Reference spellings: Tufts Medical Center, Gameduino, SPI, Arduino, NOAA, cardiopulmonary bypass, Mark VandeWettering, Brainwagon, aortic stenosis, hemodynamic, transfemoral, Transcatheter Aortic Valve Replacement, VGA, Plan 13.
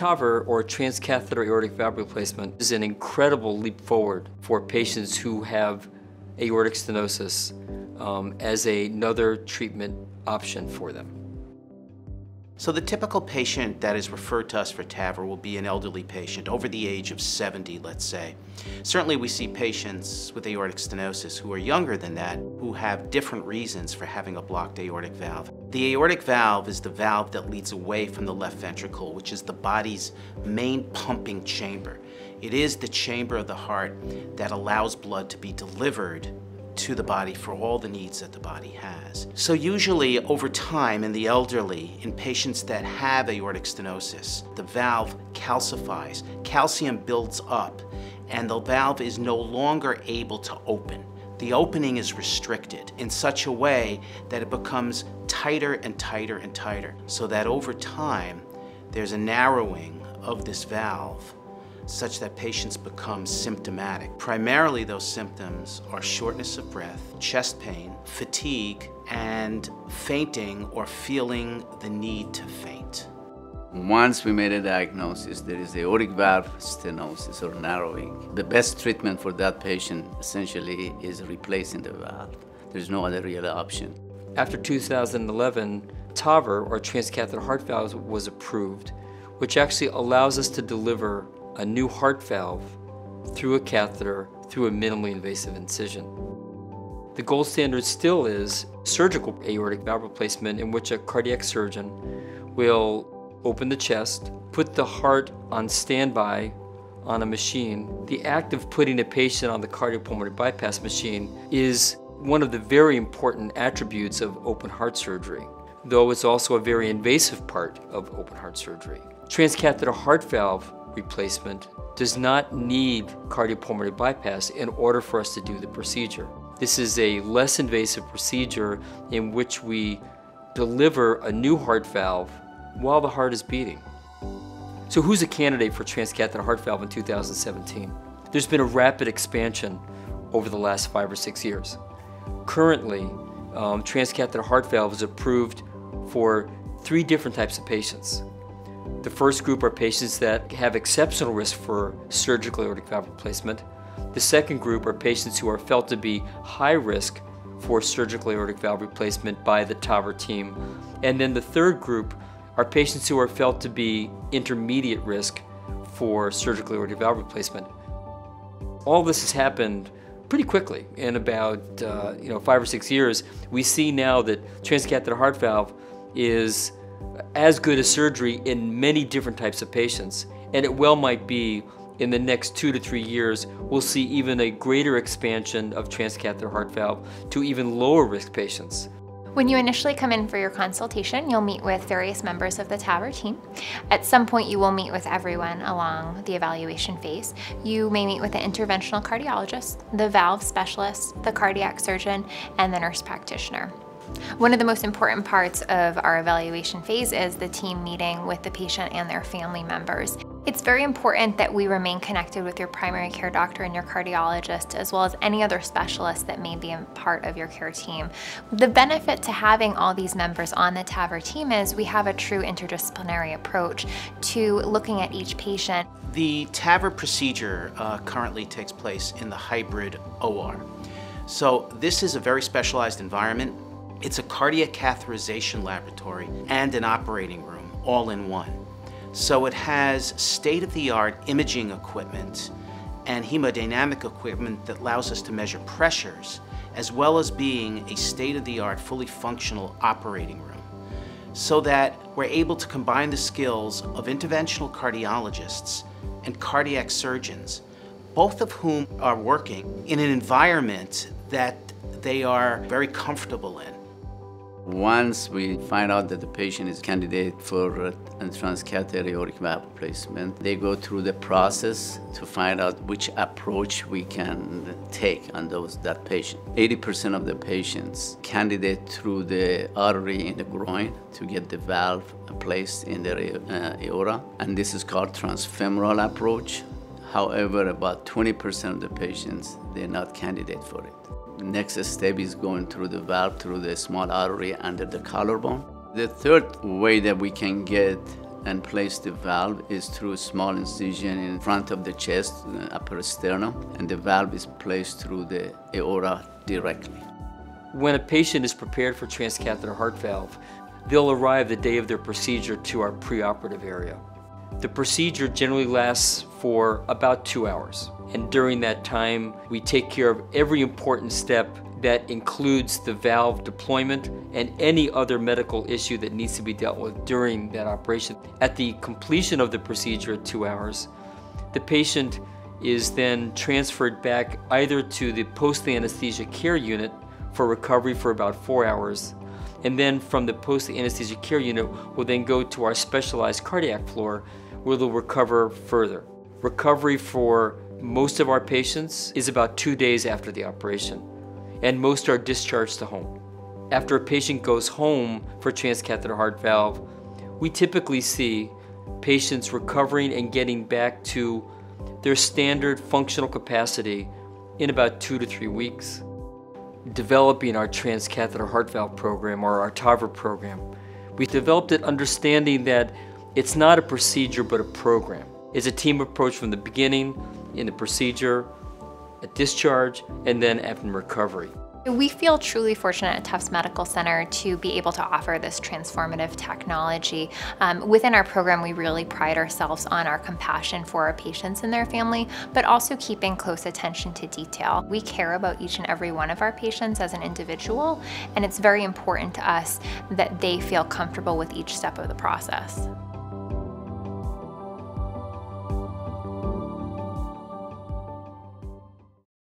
TAVR, or transcatheter aortic valve replacement, is an incredible leap forward for patients who have aortic stenosis as another treatment option for them. So the typical patient that is referred to us for TAVR will be an elderly patient over the age of 70, let's say. Certainly we see patients with aortic stenosis who are younger than that, who have different reasons for having a blocked aortic valve. The aortic valve is the valve that leads away from the left ventricle, which is the body's main pumping chamber. It is the chamber of the heart that allows blood to be delivered to the body for all the needs that the body has. So usually over time in the elderly, in patients that have aortic stenosis, the valve calcifies, calcium builds up, and the valve is no longer able to open. The opening is restricted in such a way that it becomes tighter and tighter and tighter, so that over time there's a narrowing of this valve such that patients become symptomatic. Primarily those symptoms are shortness of breath, chest pain, fatigue, and fainting or feeling the need to faint. Once we made a diagnosis, there is aortic valve stenosis or narrowing. The best treatment for that patient essentially is replacing the valve. There's no other real option. After 2011, TAVR, or transcatheter heart valve, was approved, which actually allows us to deliver a new heart valve through a catheter, through a minimally invasive incision. The gold standard still is surgical aortic valve replacement, in which a cardiac surgeon will open the chest, put the heart on standby on a machine. The act of putting a patient on the cardiopulmonary bypass machine is one of the very important attributes of open heart surgery, though it's also a very invasive part of open heart surgery. Transcatheter heart valve replacement does not need cardiopulmonary bypass in order for us to do the procedure. This is a less invasive procedure in which we deliver a new heart valve while the heart is beating. So who's a candidate for transcatheter heart valve in 2017? There's been a rapid expansion over the last 5 or 6 years. Currently, transcatheter heart valve is approved for 3 different types of patients. The first group are patients that have exceptional risk for surgical aortic valve replacement. The second group are patients who are felt to be high risk for surgical aortic valve replacement by the TAVR team. And then the third group are patients who are felt to be intermediate risk for surgical aortic valve replacement. All this has happened pretty quickly. In about 5 or 6 years, we see now that transcatheter heart valve is as good as surgery in many different types of patients, and it well might be in the next 2 to 3 years we'll see even a greater expansion of transcatheter heart valve to even lower risk patients. When you initially come in for your consultation, you'll meet with various members of the TAVR team. At some point you will meet with everyone along the evaluation phase. You may meet with an interventional cardiologist, the valve specialist, the cardiac surgeon, and the nurse practitioner. One of the most important parts of our evaluation phase is the team meeting with the patient and their family members. It's very important that we remain connected with your primary care doctor and your cardiologist, as well as any other specialists that may be a part of your care team. The benefit to having all these members on the TAVR team is we have a true interdisciplinary approach to looking at each patient. The TAVR procedure currently takes place in the hybrid OR. So this is a very specialized environment. It's a cardiac catheterization laboratory and an operating room, all in one. So it has state-of-the-art imaging equipment and hemodynamic equipment that allows us to measure pressures, as well as being a state-of-the-art, fully functional operating room, so that we're able to combine the skills of interventional cardiologists and cardiac surgeons, both of whom are working in an environment that they are very comfortable in. Once we find out that the patient is candidate for a transcatheter aortic valve replacement, they go through the process to find out which approach we can take on that patient. 80% of the patients candidate through the artery in the groin to get the valve placed in their aorta, and this is called transfemoral approach. However, about 20% of the patients, they're not candidate for it. Next step is going through the valve, through the small artery under the collarbone. The third way that we can get and place the valve is through a small incision in front of the chest, upper sternum, and the valve is placed through the aorta directly. When a patient is prepared for transcatheter heart valve, they'll arrive the day of their procedure to our preoperative area. The procedure generally lasts for about 2 hours, and during that time, we take care of every important step that includes the valve deployment and any other medical issue that needs to be dealt with during that operation. At the completion of the procedure at 2 hours, the patient is then transferred back either to the post-anesthesia care unit for recovery for about 4 hours, and then from the post-anesthesia care unit, we'll then go to our specialized cardiac floor where they'll recover further. Recovery for most of our patients is about 2 days after the operation, and most are discharged to home. After a patient goes home for transcatheter heart valve, we typically see patients recovering and getting back to their standard functional capacity in about 2 to 3 weeks. Developing our transcatheter heart valve program, or our TAVR program, we developed it understanding that it's not a procedure but a program. It's a team approach from the beginning, in the procedure, a discharge, and then after recovery. We feel truly fortunate at Tufts Medical Center to be able to offer this transformative technology. Within our program, we really pride ourselves on our compassion for our patients and their family, but also keeping close attention to detail. We care about each and every one of our patients as an individual, and it's very important to us that they feel comfortable with each step of the process.